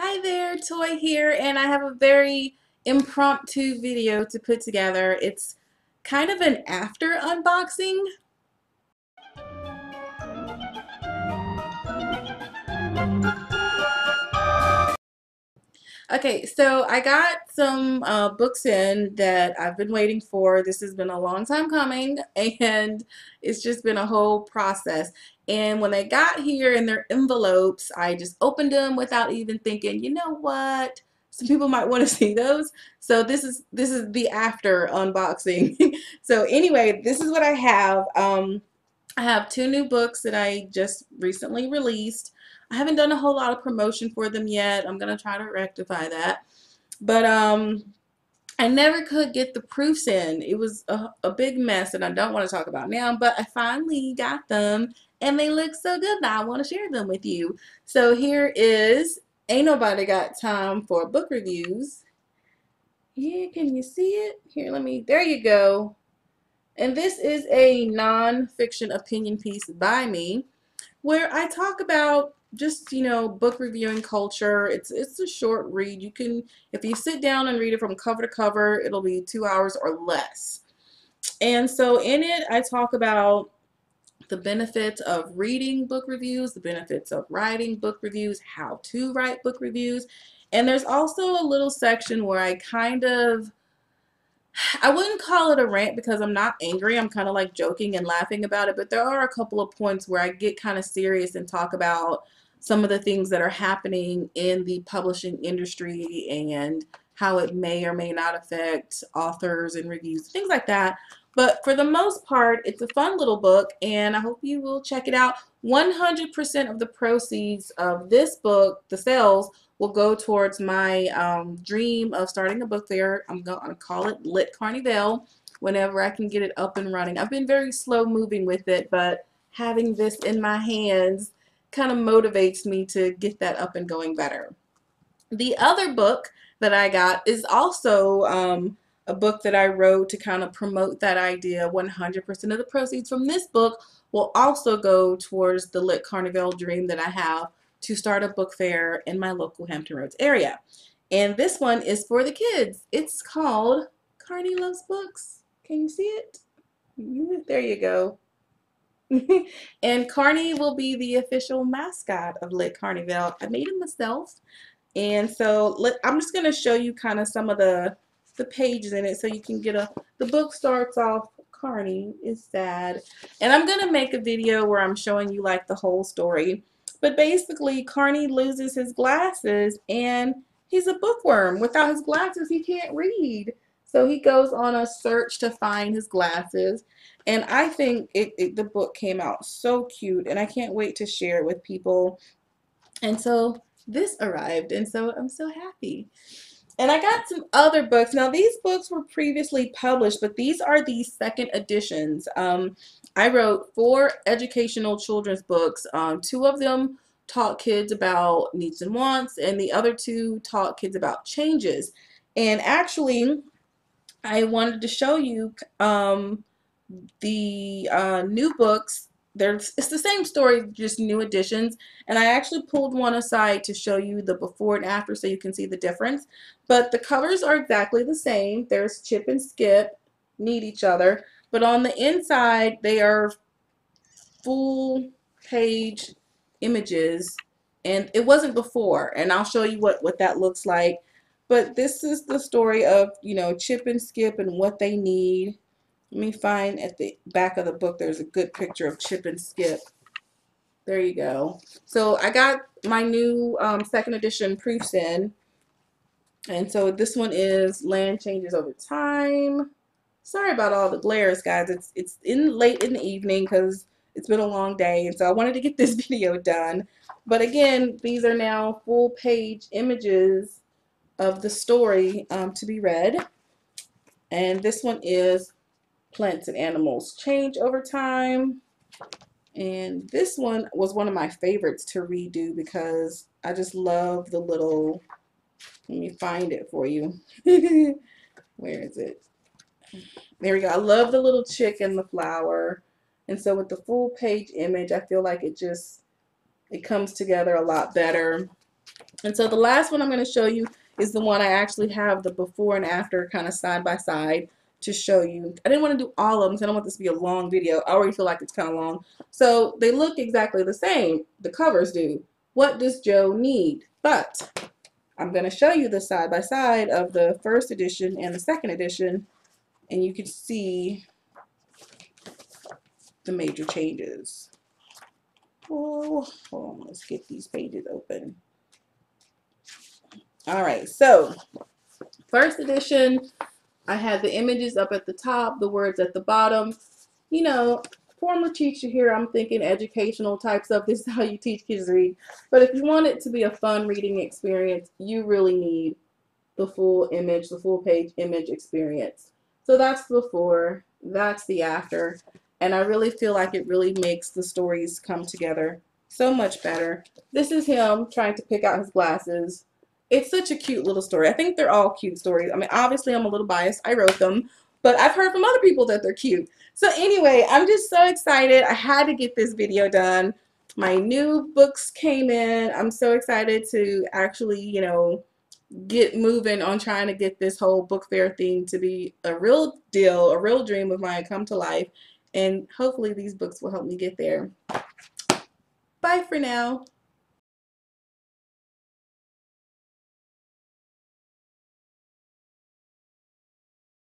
Hi there, Toy here, and I have a very impromptu video to put together. It's kind of an after unboxing. Okay, so I got some books in that I've been waiting for. This has been a long time coming, and it's just been a whole process. And when they got here in their envelopes, I just opened them without even thinking, you know what? Some people might want to see those. So this is the after unboxing. So anyway, this is what I have. I have two new books that I just recently released. I haven't done a whole lot of promotion for them yet. I'm going to try to rectify that. But I never could get the proofs in. It was a big mess that I don't want to talk about now, but I finally got them. And they look so good that I want to share them with you. So here is Ain't Nobody Got Time for Book Reviews. Yeah, can you see it? Here, let me, there you go. And this is a non-fiction opinion piece by me where I talk about just, you know, book reviewing culture. It's a short read. You can, if you sit down and read it from cover to cover, it'll be 2 hours or less. And so in it, I talk about the benefits of reading book reviews, the benefits of writing book reviews, how to write book reviews. And there's also a little section where I kind of, I wouldn't call it a rant because I'm not angry. I'm kind of like joking and laughing about it. But there are a couple of points where I get kind of serious and talk about some of the things that are happening in the publishing industry and how it may or may not affect authors and reviews, things like that. But for the most part, it's a fun little book, and I hope you will check it out. 100% of the proceeds of this book, the sales, will go towards my dream of starting a book fair. I'm going to call it Lit Carnivale whenever I can get it up and running. I've been very slow moving with it, but having this in my hands kind of motivates me to get that up and going better. The other book that I got is also a book that I wrote to kind of promote that idea. 100% of the proceeds from this book will also go towards the Lit Carnivale dream that I have to start a book fair in my local Hampton Roads area. And this one is for the kids. It's called Carnie Loves Books. Can you see it? There you go. And Carnie will be the official mascot of Lit Carnivale. I made it myself. And so I'm just going to show you kind of some of the pages in it so you can get the book starts off, Carnie is sad. And I'm going to make a video where I'm showing you like the whole story. But basically, Carnie loses his glasses and he's a bookworm. Without his glasses, he can't read. So he goes on a search to find his glasses. And I think the book came out so cute, and I can't wait to share it with people. And so this arrived, and so I'm so happy. And I got some other books. Now, these books were previously published, but these are the second editions. I wrote 4 educational children's books. 2 of them taught kids about needs and wants, and the other 2 taught kids about changes. And actually, I wanted to show you the new books. It's the same story, just new editions, and I actually pulled one aside to show you the before and after so you can see the difference. But the covers are exactly the same. There's Chip and Skip Need Each Other, but on the inside they are full page images, and it wasn't before, and I'll show you what that looks like. But this is the story of, you know, Chip and Skip and what they need. Let me find at the back of the book, there's a good picture of Chip and Skip. There you go. So I got my new second edition proofs in. And so this one is Land Changes Over Time. Sorry about all the glares, guys. It's late in the evening because it's been a long day. And so I wanted to get this video done. But again, these are now full page images of the story to be read. And this one is Plants and Animals Change Over Time. And this one was one of my favorites to redo because I just love the little, let me find it for you. Where is it? There we go. I love the little chick and the flower. And so with the full page image, I feel like it comes together a lot better. And so the last one I'm going to show you is the one I actually have the before and after kind of side by side to show you. I didn't want to do all of them because I don't want this to be a long video. I already feel like it's kind of long. So they look exactly the same. The covers do. What does Jo need? But I'm going to show you the side by side of the first edition and the second edition, and you can see the major changes. Oh, hold on, let's get these pages open. All right, so first edition, I had the images up at the top, the words at the bottom. You know, former teacher here, I'm thinking educational type stuff. This is how you teach kids to read. But if you want it to be a fun reading experience, you really need the full image, the full page image experience. So that's the before, that's the after. And I really feel like it really makes the stories come together so much better. This is him trying to pick out his glasses. It's such a cute little story. I think they're all cute stories. I mean, obviously I'm a little biased. I wrote them, but I've heard from other people that they're cute. So anyway, I'm just so excited. I had to get this video done. My new books came in. I'm so excited to actually, you know, get moving on trying to get this whole book fair thing to be a real deal, a real dream of mine come to life. And hopefully these books will help me get there. Bye for now.